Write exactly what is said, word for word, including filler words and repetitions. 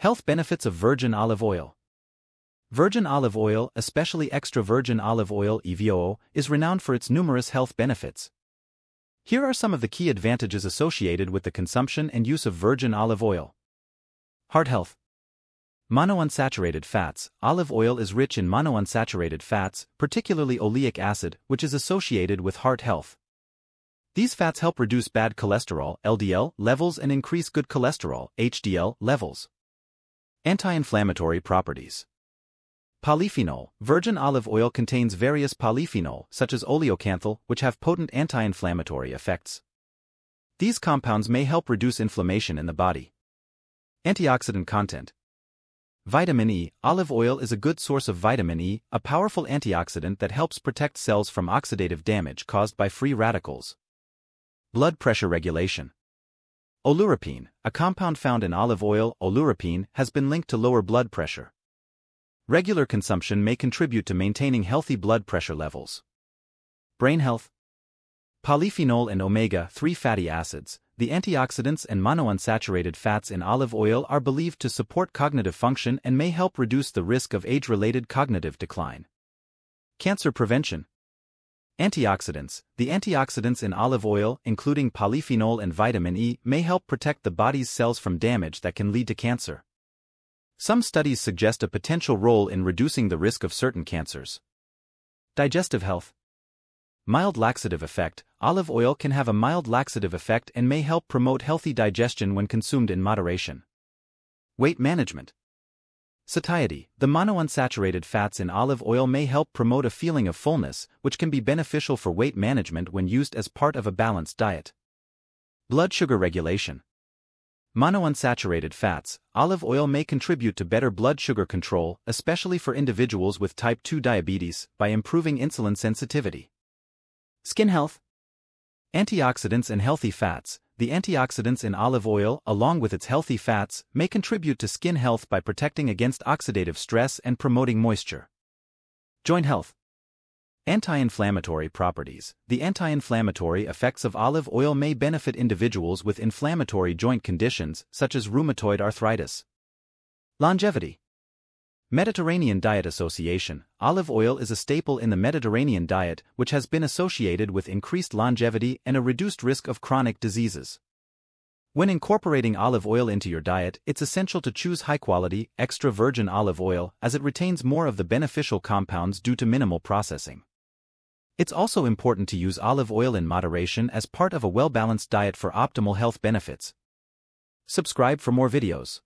Health benefits of virgin olive oil. Virgin olive oil, especially extra virgin olive oil E V O O, is renowned for its numerous health benefits. Here are some of the key advantages associated with the consumption and use of virgin olive oil. Heart health. Monounsaturated fats. Olive oil is rich in monounsaturated fats, particularly oleic acid, which is associated with heart health. These fats help reduce bad cholesterol L D L levels and increase good cholesterol H D L levels. Anti-inflammatory properties. Polyphenol. Virgin olive oil contains various polyphenol, such as oleocanthal, which have potent anti-inflammatory effects. These compounds may help reduce inflammation in the body. Antioxidant content. Vitamin E. Olive oil is a good source of vitamin E, a powerful antioxidant that helps protect cells from oxidative damage caused by free radicals. Blood pressure regulation. Oleuropein, a compound found in olive oil, oleuropein, has been linked to lower blood pressure. Regular consumption may contribute to maintaining healthy blood pressure levels. Brain health. Polyphenol and omega three fatty acids, the antioxidants and monounsaturated fats in olive oil are believed to support cognitive function and may help reduce the risk of age-related cognitive decline. Cancer prevention. Antioxidants. The antioxidants in olive oil, including polyphenol and vitamin E, may help protect the body's cells from damage that can lead to cancer. Some studies suggest a potential role in reducing the risk of certain cancers. Digestive health. Mild laxative effect. Olive oil can have a mild laxative effect and may help promote healthy digestion when consumed in moderation. Weight management. Satiety. The monounsaturated fats in olive oil may help promote a feeling of fullness, which can be beneficial for weight management when used as part of a balanced diet. Blood sugar regulation. Monounsaturated fats. Olive oil may contribute to better blood sugar control, especially for individuals with type two diabetes, by improving insulin sensitivity. Skin health. Antioxidants and healthy fats. The antioxidants in olive oil, along with its healthy fats, may contribute to skin health by protecting against oxidative stress and promoting moisture. Joint health. Anti-inflammatory properties. The anti-inflammatory effects of olive oil may benefit individuals with inflammatory joint conditions, such as rheumatoid arthritis. Longevity. Mediterranean diet association. Olive oil is a staple in the Mediterranean diet, which has been associated with increased longevity and a reduced risk of chronic diseases. When incorporating olive oil into your diet, it's essential to choose high-quality, extra virgin olive oil, as it retains more of the beneficial compounds due to minimal processing. It's also important to use olive oil in moderation as part of a well-balanced diet for optimal health benefits. Subscribe for more videos.